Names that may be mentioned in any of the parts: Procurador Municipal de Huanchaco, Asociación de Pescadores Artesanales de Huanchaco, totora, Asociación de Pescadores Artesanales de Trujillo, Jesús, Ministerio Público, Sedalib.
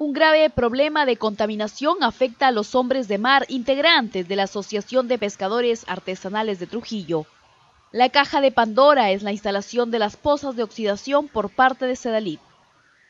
Un grave problema de contaminación afecta a los hombres de mar integrantes de la Asociación de Pescadores Artesanales de Trujillo. La caja de Pandora es la instalación de las pozas de oxidación por parte de Sedalib.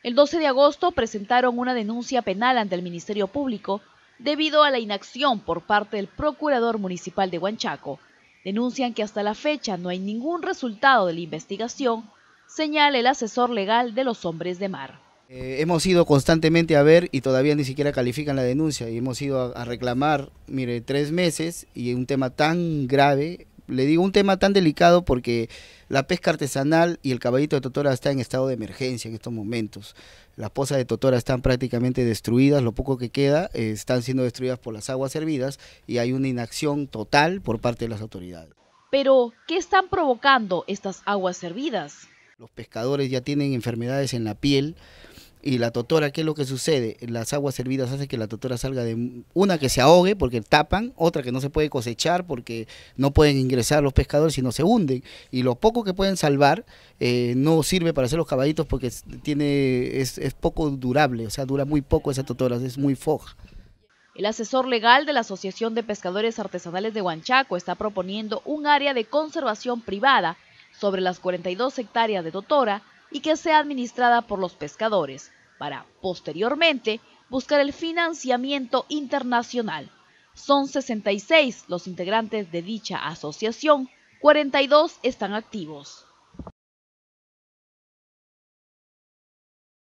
El 12 de agosto presentaron una denuncia penal ante el Ministerio Público debido a la inacción por parte del Procurador Municipal de Huanchaco. Denuncian que hasta la fecha no hay ningún resultado de la investigación, señala el asesor legal de los hombres de mar. Hemos ido constantemente a ver y todavía ni siquiera califican la denuncia, y hemos ido a reclamar, mire, 3 meses, y un tema tan grave, le digo un tema tan delicado porque la pesca artesanal y el caballito de totora está en estado de emergencia en estos momentos. Las pozas de totora están prácticamente destruidas, lo poco que queda están siendo destruidas por las aguas hervidas y hay una inacción total por parte de las autoridades. Pero, ¿qué están provocando estas aguas hervidas? Los pescadores ya tienen enfermedades en la piel. Y la totora, ¿qué es lo que sucede? Las aguas hervidas hacen que la totora salga de... Una que se ahogue porque tapan, otra que no se puede cosechar porque no pueden ingresar los pescadores si no se hunden. Y lo poco que pueden salvar no sirve para hacer los caballitos porque es poco durable, o sea, dura muy poco esa totora, es muy foja. El asesor legal de la Asociación de Pescadores Artesanales de Huanchaco está proponiendo un área de conservación privada sobre las 42 hectáreas de totora, y que sea administrada por los pescadores, para posteriormente buscar el financiamiento internacional. Son 66 los integrantes de dicha asociación, 42 están activos.